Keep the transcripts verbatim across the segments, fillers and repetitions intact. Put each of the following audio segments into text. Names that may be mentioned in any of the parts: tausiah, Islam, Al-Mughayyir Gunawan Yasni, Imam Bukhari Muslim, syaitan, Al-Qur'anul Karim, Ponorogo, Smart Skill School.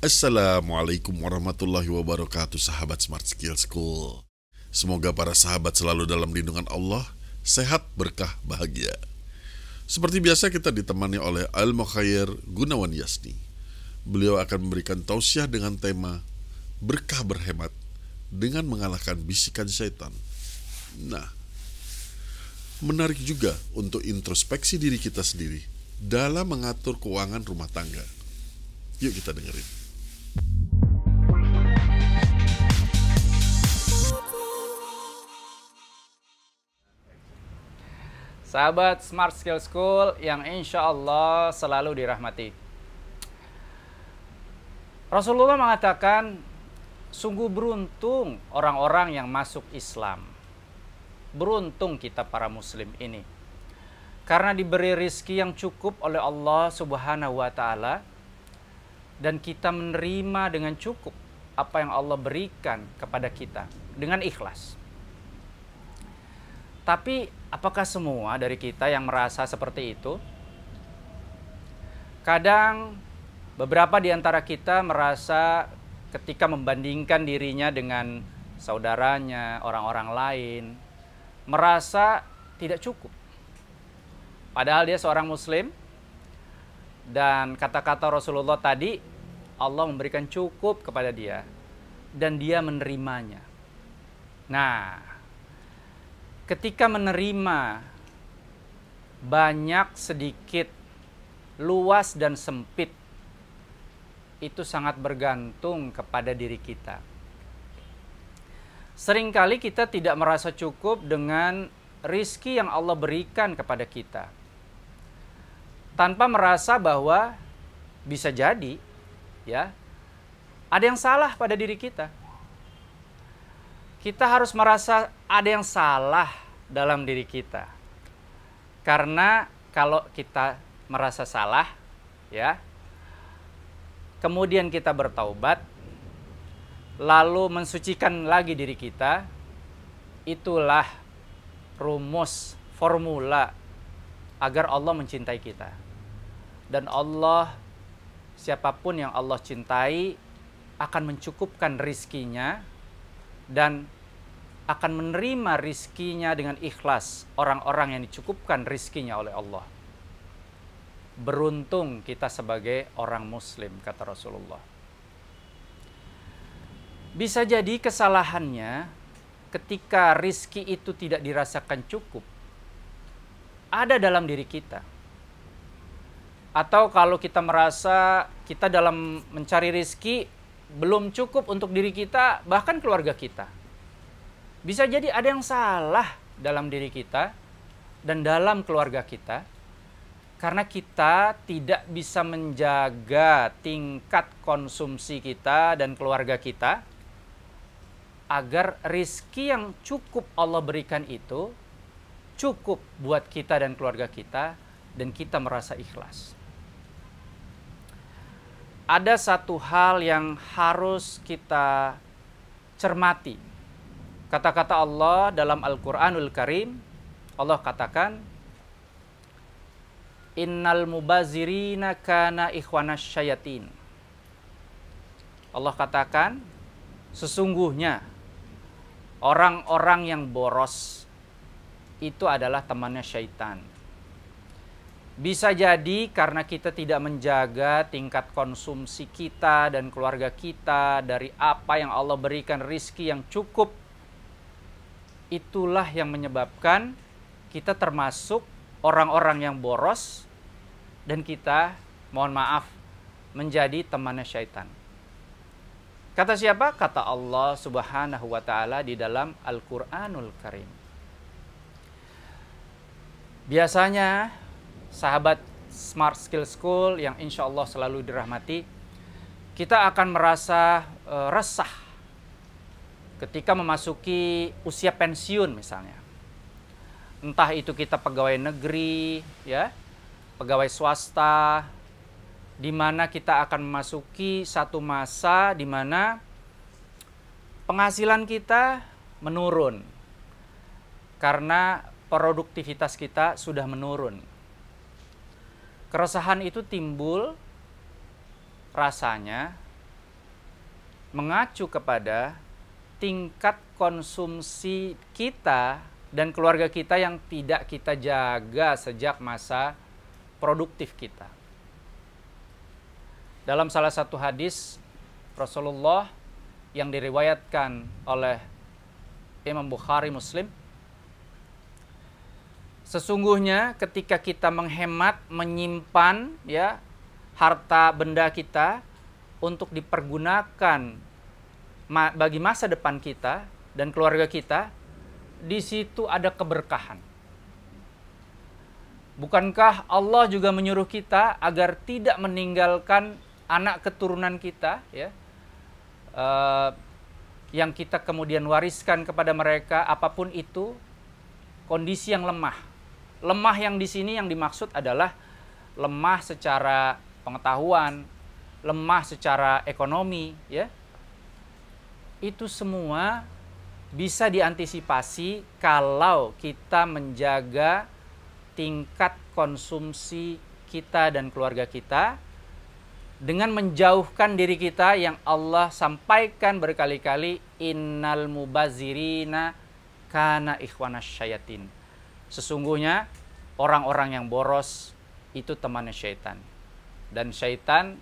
Assalamualaikum warahmatullahi wabarakatuh, sahabat Smart Skill School. Semoga para sahabat selalu dalam lindungan Allah, sehat, berkah, bahagia. Seperti biasa kita ditemani oleh Al-Mughayyir Gunawan Yasni. Beliau akan memberikan tausiah dengan tema berkah berhemat dengan mengalahkan bisikan setan. Nah, menarik juga untuk introspeksi diri kita sendiri dalam mengatur keuangan rumah tangga. Yuk kita dengerin. Sahabat Smart Skill School yang insya Allah selalu dirahmati. Rasulullah mengatakan, sungguh beruntung orang-orang yang masuk Islam. Beruntung kita para muslim ini. Karena diberi rizki yang cukup oleh Allah subhanahu wa ta'ala. Dan kita menerima dengan cukup apa yang Allah berikan kepada kita. Dengan ikhlas. Tapi apakah semua dari kita yang merasa seperti itu? Kadang beberapa di antara kita merasa ketika membandingkan dirinya dengan saudaranya, orang-orang lain, merasa tidak cukup. Padahal dia seorang muslim, dan kata-kata Rasulullah tadi, Allah memberikan cukup kepada dia, dan dia menerimanya. Nah, ketika menerima banyak, sedikit, luas, dan sempit, itu sangat bergantung kepada diri kita. Seringkali kita tidak merasa cukup dengan rizki yang Allah berikan kepada kita, tanpa merasa bahwa bisa jadi, ya, ada yang salah pada diri kita. Kita harus merasa ada yang salah dalam diri kita. Karena kalau kita merasa salah, ya, kemudian kita bertaubat, lalu mensucikan lagi diri kita, itulah rumus, formula agar Allah mencintai kita. Dan Allah, siapapun yang Allah cintai, akan mencukupkan rizkinya dan akan menerima rizkinya dengan ikhlas orang-orang yang dicukupkan rizkinya oleh Allah. Beruntung kita sebagai orang muslim, kata Rasulullah. Bisa jadi kesalahannya ketika rizki itu tidak dirasakan cukup, ada dalam diri kita. Atau kalau kita merasa kita dalam mencari rizki belum cukup untuk diri kita, bahkan keluarga kita. Bisa jadi ada yang salah dalam diri kita dan dalam keluarga kita, karena kita tidak bisa menjaga tingkat konsumsi kita dan keluarga kita, agar rizki yang cukup Allah berikan itu cukup buat kita dan keluarga kita, dan kita merasa ikhlas. Ada satu hal yang harus kita cermati. Kata-kata Allah dalam Al-Qur'anul Karim, Allah katakan, Innal mubazirina kana ikhwana syayatin. Allah katakan, sesungguhnya orang-orang yang boros itu adalah temannya syaitan. Bisa jadi karena kita tidak menjaga tingkat konsumsi kita dan keluarga kita dari apa yang Allah berikan rizki yang cukup, itulah yang menyebabkan kita termasuk orang-orang yang boros dan kita, mohon maaf, menjadi temannya syaitan. Kata siapa? Kata Allah subhanahu wa ta'ala di dalam Al-Qur'anul Karim. Biasanya sahabat Smart Skill School yang insya Allah selalu dirahmati, kita akan merasa e, resah ketika memasuki usia pensiun misalnya. Entah itu kita pegawai negeri, ya, pegawai swasta, di mana kita akan memasuki satu masa di mana penghasilan kita menurun karena produktivitas kita sudah menurun. Keresahan itu timbul rasanya mengacu kepada tingkat konsumsi kita dan keluarga kita yang tidak kita jaga sejak masa produktif kita. Dalam salah satu hadis Rasulullah yang diriwayatkan oleh Imam Bukhari Muslim, sesungguhnya ketika kita menghemat, menyimpan ya harta benda kita untuk dipergunakan ma- bagi masa depan kita dan keluarga kita, di situ ada keberkahan. Bukankah Allah juga menyuruh kita agar tidak meninggalkan anak keturunan kita ya, uh, yang kita kemudian wariskan kepada mereka, apapun itu kondisi yang lemah. Lemah yang di sini yang dimaksud adalah lemah secara pengetahuan, lemah secara ekonomi, ya. Itu semua bisa diantisipasi kalau kita menjaga tingkat konsumsi kita dan keluarga kita dengan menjauhkan diri kita yang Allah sampaikan berkali-kali, innal mubazirina kana ikhwana syayatin. Sesungguhnya orang-orang yang boros itu temannya syaitan. Dan syaitan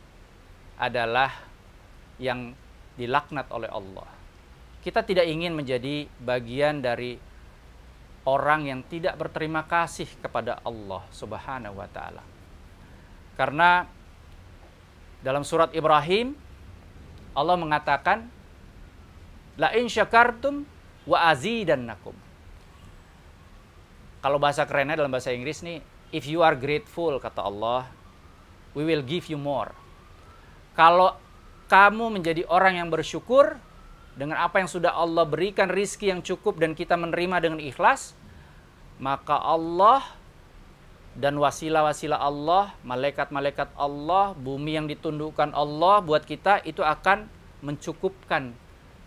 adalah yang dilaknat oleh Allah. Kita tidak ingin menjadi bagian dari orang yang tidak berterima kasih kepada Allah Subhanahu wa ta'ala. Karena dalam surat Ibrahim Allah mengatakan, la in syakartum wa azidannakum. Kalau bahasa kerennya dalam bahasa Inggris nih, if you are grateful, kata Allah, we will give you more. Kalau kamu menjadi orang yang bersyukur dengan apa yang sudah Allah berikan, rizki yang cukup, dan kita menerima dengan ikhlas, maka Allah dan wasilah-wasilah Allah, malaikat-malaikat Allah, bumi yang ditundukkan Allah buat kita, itu akan mencukupkan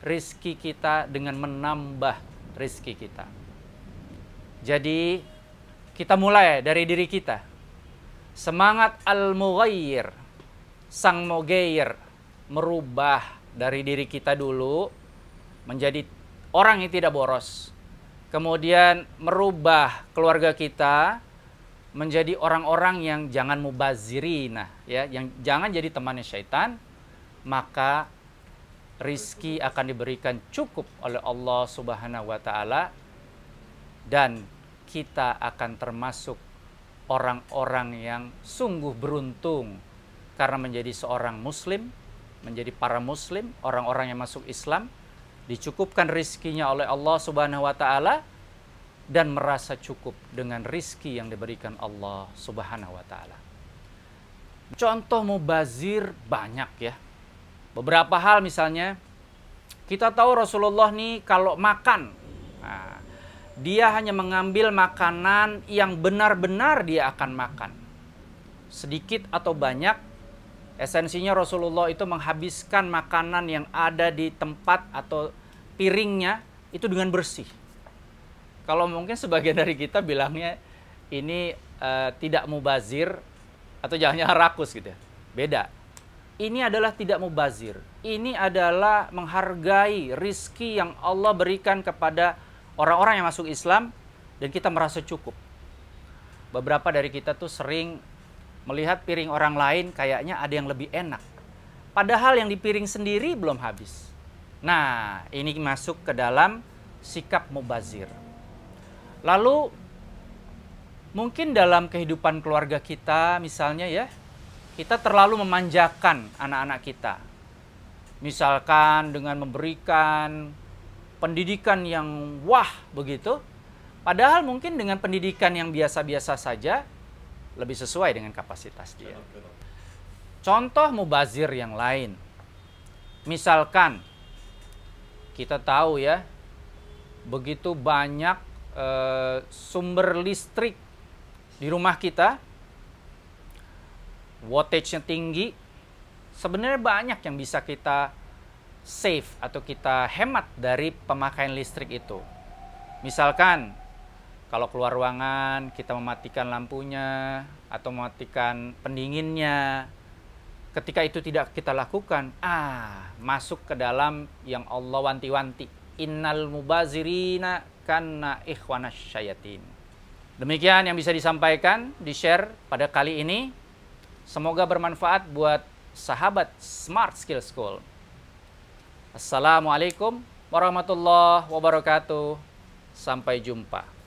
rizki kita dengan menambah rizki kita. Jadi kita mulai dari diri kita. Semangat Al-Mughayyir, Sang Mughayyir, merubah dari diri kita dulu menjadi orang yang tidak boros. Kemudian merubah keluarga kita menjadi orang-orang yang jangan mubazirinah, ya, yang jangan jadi temannya syaitan, maka rizki akan diberikan cukup oleh Allah Subhanahu wa ta'ala. Dan kita akan termasuk orang-orang yang sungguh beruntung karena menjadi seorang muslim, menjadi para muslim, orang-orang yang masuk Islam, dicukupkan rizkinya oleh Allah Subhanahu wa ta'ala dan merasa cukup dengan rizki yang diberikan Allah Subhanahu wa ta'ala. Contoh mubazir banyak ya. Beberapa hal misalnya, kita tahu Rasulullah nih kalau makan, nah, dia hanya mengambil makanan yang benar-benar dia akan makan. Sedikit atau banyak, esensinya Rasulullah itu menghabiskan makanan yang ada di tempat atau piringnya itu dengan bersih. Kalau mungkin sebagian dari kita bilangnya ini uh, tidak mubazir atau jangan-jangan rakus gitu ya. Beda. Ini adalah tidak mubazir. Ini adalah menghargai rizki yang Allah berikan kepada orang-orang yang masuk Islam dan kita merasa cukup. Beberapa dari kita tuh sering melihat piring orang lain kayaknya ada yang lebih enak. Padahal yang di piring sendiri belum habis. Nah, ini masuk ke dalam sikap mubazir. Lalu mungkin dalam kehidupan keluarga kita misalnya ya, kita terlalu memanjakan anak-anak kita. Misalkan dengan memberikan pendidikan yang wah begitu, padahal mungkin dengan pendidikan yang biasa-biasa saja lebih sesuai dengan kapasitas dia. Contoh mubazir yang lain, misalkan kita tahu ya begitu banyak e, sumber listrik di rumah kita, wattage-nya tinggi, sebenarnya banyak yang bisa kita save atau kita hemat dari pemakaian listrik itu. Misalkan kalau keluar ruangan kita mematikan lampunya atau mematikan pendinginnya, Ketika itu tidak kita lakukan, ah, masuk ke dalam yang Allah wanti-wanti. Innal mubazirina kana ikhwanas syayatin. Demikian yang bisa disampaikan, di-share pada kali ini. Semoga bermanfaat buat sahabat Smart Skill School. Assalamualaikum warahmatullahi wabarakatuh. Sampai jumpa.